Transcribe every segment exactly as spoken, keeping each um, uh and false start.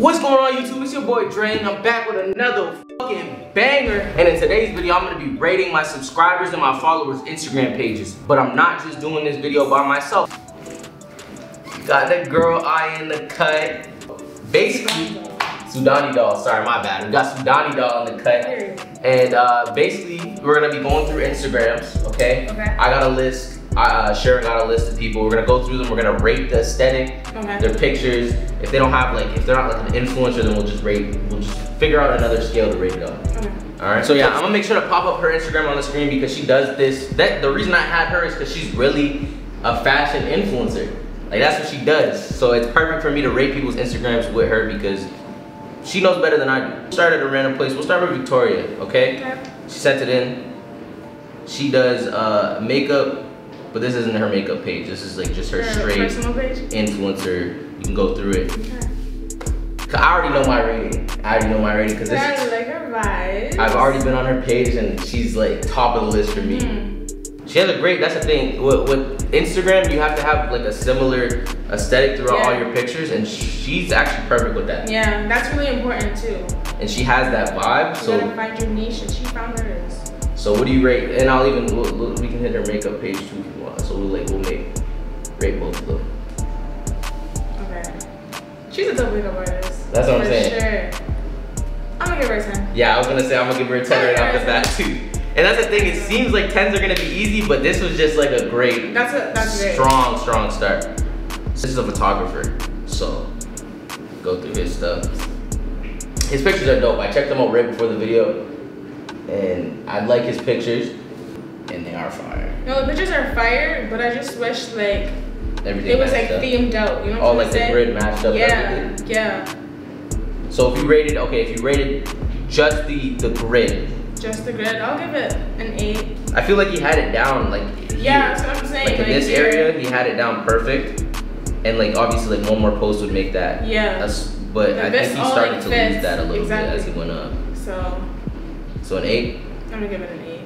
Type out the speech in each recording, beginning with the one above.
What's going on, YouTube? It's your boy Dre, and I'm back with another fucking banger. And in today's video, I'm gonna be rating my subscribers and my followers' Instagram pages. But I'm not just doing this video by myself. Got that girl eye in the cut. Basically, SudaniDoll. Sorry, my bad. We got SudaniDoll in the cut. And uh, basically, we're gonna be going through Instagrams, okay? Okay. I got a list. Uh, Sharon got a list of people. We're gonna go through them. We're gonna rate the aesthetic, okay, their pictures. If they don't have like, if they're not like an influencer, then we'll just rate. We'll just figure out another scale to rate it on. Okay. All right. So yeah, I'm gonna make sure to pop up her Instagram on the screen because she does this. That the reason I had her is because she's really a fashion influencer. Like that's what she does. So it's perfect for me to rate people's Instagrams with her because she knows better than I do. Start at a random place. We'll start with Victoria. Okay. Okay. She sent it in. She does uh, makeup. But this isn't her makeup page. This is like just her yeah, straight personal page. Influencer. You can go through it. Okay. Cause I already know my rating. I already know my rating because this. I like her vibes. I've already been on her page and she's like top of the list for me. Mm. She has a great. That's the thing with, with Instagram. You have to have like a similar aesthetic throughout yeah. all your pictures, and she's actually perfect with that. Yeah, that's really important too. And she has that vibe. You so gotta find your niche, and she found hers. So what do you rate? And I'll even we'll, we'll, we can hit her makeup page too if you want. So we'll like we'll make rate both of them. Okay. She's a dope makeup artist. That's what I'm saying. Sure. I'm gonna give her a ten. Yeah, I was gonna say I'm gonna give her a ten right off the bat too. And that's the thing. It seems like tens are gonna be easy, but this was just like a great, that's a, that's strong, great. strong start. This is a photographer, so go through his stuff. His pictures are dope. I checked them out right before the video. And I like his pictures, and they are fire. No, the pictures are fire, but I just wish like everything it was like up. themed out. You know what All I'm like the say? grid matched up. Yeah, yeah. So if you rated, okay, if you rated just the the grid, just the grid, I'll give it an eight. I feel like he had it down, like yeah, here. That's what I'm saying. Like in like this here. area, he had it down perfect, and like obviously like one more post would make that. Yeah. That's, but the I think he started like to fits. lose that a little exactly. bit as he went up. So. So an eight? I'm gonna give it an eight.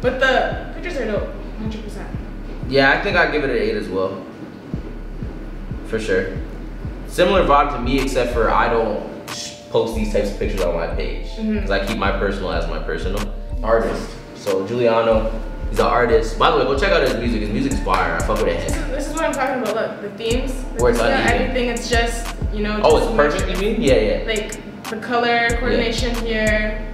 But the pictures are dope, one hundred percent. Yeah, I think I'd give it an eight as well. For sure. Similar vibe to me, except for I don't post these types of pictures on my page. Because mm-hmm. I keep my personal as my personal. Artist. So Giuliano, he's an artist. By the way, go check out his music. His music's fire. I fuck with it. This is, this is what I'm talking about. Look, the themes. The Where it's uneven. Everything, it's just, you know. Oh, it's perfect, you mean? Yeah, yeah. Like the color coordination yeah. here.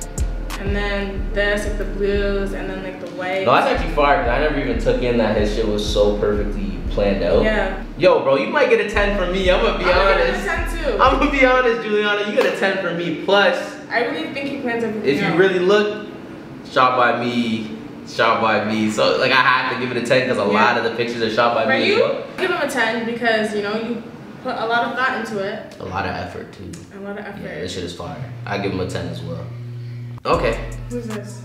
And then this, like the blues, and then like the white. No, that's actually fire, because I never even took in that his shit was so perfectly planned out. Yeah. Yo, bro, you might get a ten from me. I'm gonna be I'm honest. I'm gonna get a ten too. I'm gonna be honest, Giuliano. You get a ten from me. Plus, I really think he plans everything. If you out. really look, shot by me, shot by me. So like, I have to give it a ten because a yeah. lot of the pictures are shot by For me. You, as well. Give him a ten because you know you put a lot of thought into it. A lot of effort too. A lot of effort. Yeah, this shit is fire. I give him a ten as well. Okay. Who's this?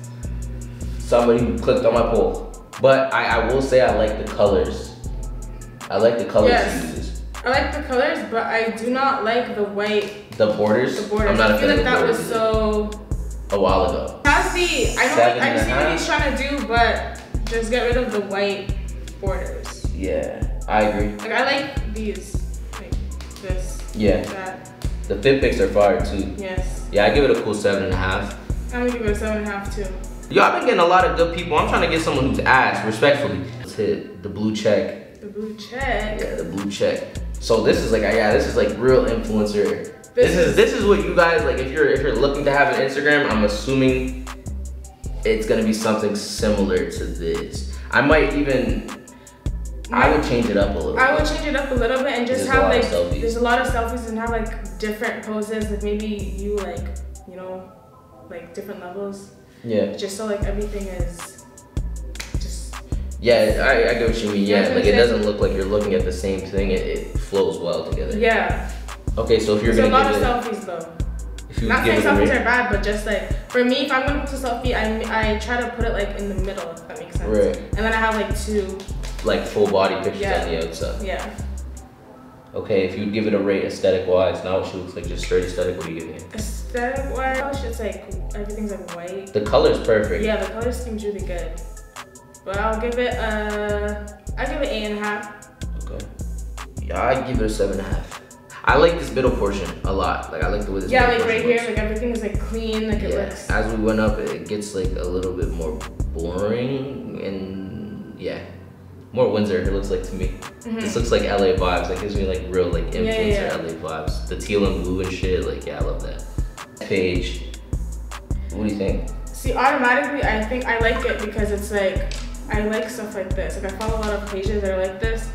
Somebody who clicked on my poll. But I, I will say I like the colors. I like the colors yes. she uses. I like the colors, but I do not like the white. The borders? The borders. I'm not I feel like that was so... A while ago. Cassie, I don't Seven like, I see what he's trying to do, but just get rid of the white borders. Yeah, I agree. Like, I like these. Like this. Yeah. That. The fit pics are fire too. Yes. Yeah, I give it a cool seven and a half. I'm gonna give it a seven and a half too. Yo, I've been getting a lot of good people. I'm trying to get someone who's ass, respectfully. Let's hit the blue check. The blue check? Yeah, the blue check. So this is like, yeah, this is like real influencer. This, this is this is what you guys like. If you're if you're looking to have an Instagram, I'm assuming it's gonna be something similar to this. I might even. I would change it up a little bit. I would change it up a little bit and just have like, there's a lot of selfies and have like different poses, like maybe you like, you know, like different levels. Yeah. Just so like everything is just. Yeah, I, I get what you mean. Yeah, like it doesn't look like you're looking at the same thing. It, it flows well together. Yeah. Okay, so if you're gonna give it. There's a lot of selfies though. Not saying selfies are bad, but just like, for me, if I'm gonna post a selfie, I, I try to put it like in the middle, if that makes sense. Right. And then I have like two. Like full body pictures yeah. on the outside. Yeah. Okay, if you'd give it a rate aesthetic wise, now she looks like just straight aesthetic. What do you give it? Aesthetic wise, it's like everything's like white. The color's perfect. Yeah, the color seems really good. But I'll give it a, I give it eight and a half. Okay. Yeah, I give it a seven and a half. I like this middle portion a lot. Like I like the way this. Yeah, like right here, looks. Like everything is like clean. Like yeah. It looks. As we went up, it gets like a little bit more boring and yeah, more Windsor. It looks like to me. Mm-hmm. This looks like L A vibes. Like gives me like real like influencer yeah, yeah. L A vibes. The teal and blue and shit. Like yeah, I love that. Page. What do you think? See, automatically, I think I like it because it's like I like stuff like this. Like I follow a lot of pages that are like this.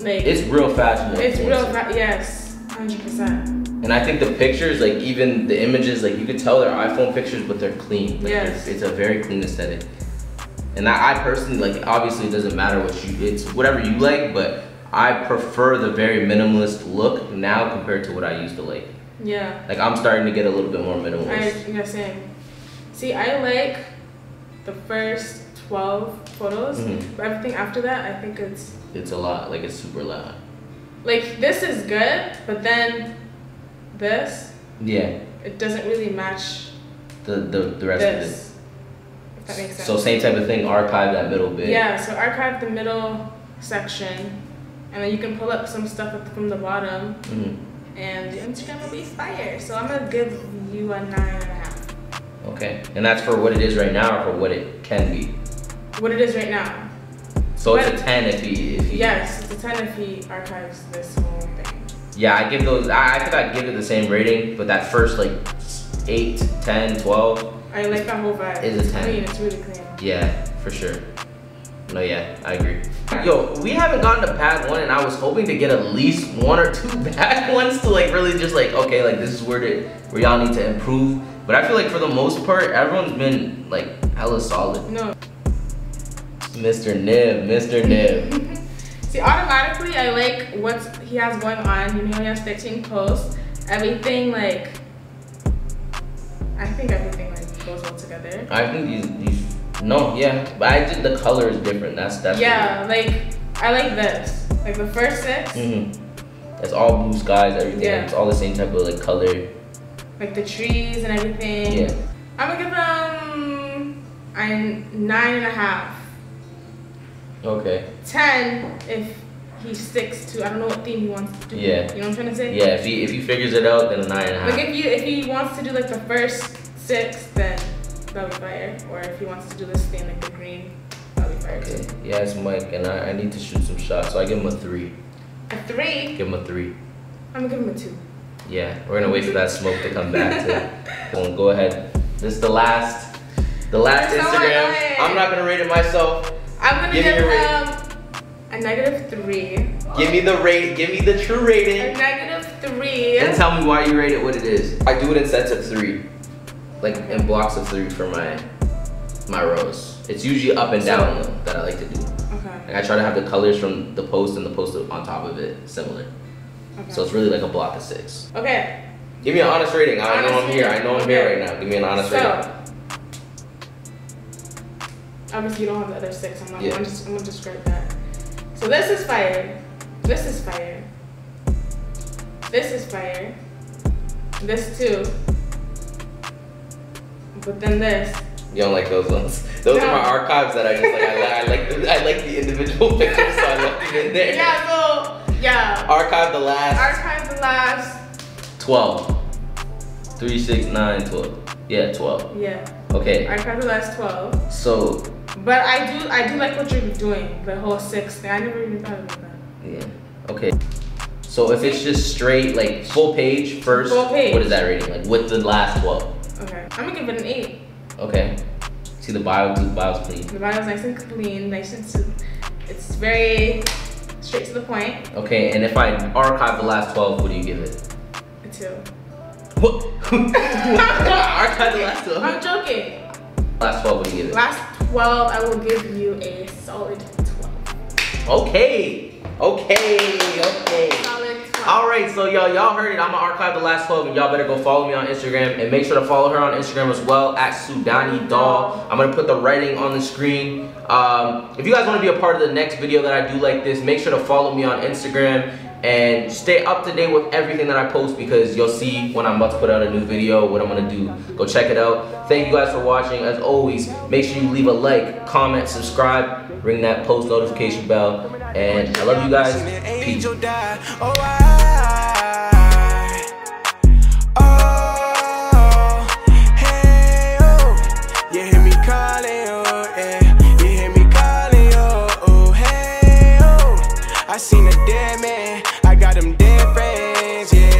Like, it's real fashionable. It's real fast, yes, one hundred percent. And I think the pictures, like even the images, like you could tell they're iPhone pictures, but they're clean. Like, yes. It's, it's a very clean aesthetic. And I, I personally, like obviously it doesn't matter what you, it's whatever you like, but I prefer the very minimalist look now compared to what I used to like. Yeah. Like I'm starting to get a little bit more minimalist. I, yeah, same. See, I like the first twelve photos, mm-hmm. but everything after that, I think it's... It's a lot, like it's super loud. Like this is good, but then this. Yeah. It doesn't really match the the, the rest this, of it. If that makes sense. So same type of thing, archive that middle bit. Yeah, so archive the middle section, and then you can pull up some stuff from the bottom, mm-hmm. and Instagram will be fire. So I'm gonna give you a nine and a half. Okay, and that's for what it is right now, or for what it can be. What it is right now. So but it's a ten if he, if he... Yes, it's a ten if he archives this whole thing. Yeah, I give those... I, I think I'd give it the same rating, but that first, like, eight, ten, twelve... I like that whole vibe. It's a ten. Clean, it's really clean. Yeah, for sure. No, yeah, I agree. Yo, we haven't gotten to pad one, and I was hoping to get at least one or two bad ones to, like, really just, like, okay, like, this is where, to, where y'all need to improve. But I feel like, for the most part, everyone's been, like, hella solid. No. Mister Nib, Mister Nib. See, automatically I like what he has going on. You know, he has thirteen posts. Everything like, I think everything like goes well together. I think these, these no, yeah. But I did the color is different. That's that's. Yeah, like I like this. Like the first six. Mhm. It's all blue skies, everything. Yeah. Like, it's all the same type of like color. Like the trees and everything. Yeah. I'm gonna give them I'm nine and a half. Okay. ten if he sticks to I don't know what theme he wants to do. Yeah. You know what I'm trying to say? Yeah, if he if he figures it out then a nine and a half. Like if you if he wants to do like the first six, then that'll be fire. Or if he wants to do this thing like the green, that'll be fire. Okay. Too. Yeah, it's Mike and I, I need to shoot some shots, so I give him a three. A three? Give him a three. I'm gonna give him a two. Yeah, we're gonna wait for that smoke to come back to so go ahead. This is the last the last There's Instagram. No I'm not gonna rate it myself. I'm gonna give, give them a negative three. Give me the rate. Give me the true rating. A negative three. And tell me why you rate it what it is. I do it in sets of three, like in blocks of three for my my rows. It's usually up and down though that I like to do. Okay. Like I try to have the colors from the post and the post on top of it similar. Okay. So it's really like a block of six. Okay. Give me an honest rating. I honest know I'm rating. Here. I know I'm okay. Here right now. Give me an honest so. Rating. Obviously, you don't have the other six. I'm not. Yeah. I'm, just, I'm gonna describe that. So this is fire. This is fire. This is fire. This too. But then this. You don't like those ones. Those no. are my archives that I just like. I, I like. The, I like the individual pictures, so I left it in there. Yeah. So yeah. Archive the last. Archive the last. Twelve. Three, six, nine, twelve. Yeah, twelve. Yeah. Okay. Archive the last twelve. So. But I do I do like what you're doing, the whole six thing. I never even thought about that. Yeah. Okay. So if it's just straight, like full page first, full page. What is that rating? Like with the last twelve. Okay. I'm gonna give it an eight. Okay. See the bio, the bio's clean. The bio's nice and clean, nice and simple. It's very straight to the point. Okay, and if I archive the last twelve, what do you give it? A two. What? Archive the last twelve. I'm joking. Last twelve, what do you give it? Last twelve, I will give you a solid twelve. Okay, okay, okay. Solid twelve. All right, so y'all, y'all heard it. I'm gonna archive the last twelve, and y'all better go follow me on Instagram, and make sure to follow her on Instagram as well at SudaniDoll. I'm gonna put the writing on the screen. Um, if you guys want to be a part of the next video that I do like this, make sure to follow me on Instagram. And stay up to date with everything that I post because you'll see when I'm about to put out a new video, what I'm gonna do. Go check it out. Thank you guys for watching. As always, make sure you leave a like, comment, subscribe, ring that post notification bell. And I love you guys. Peace. been friends, yeah.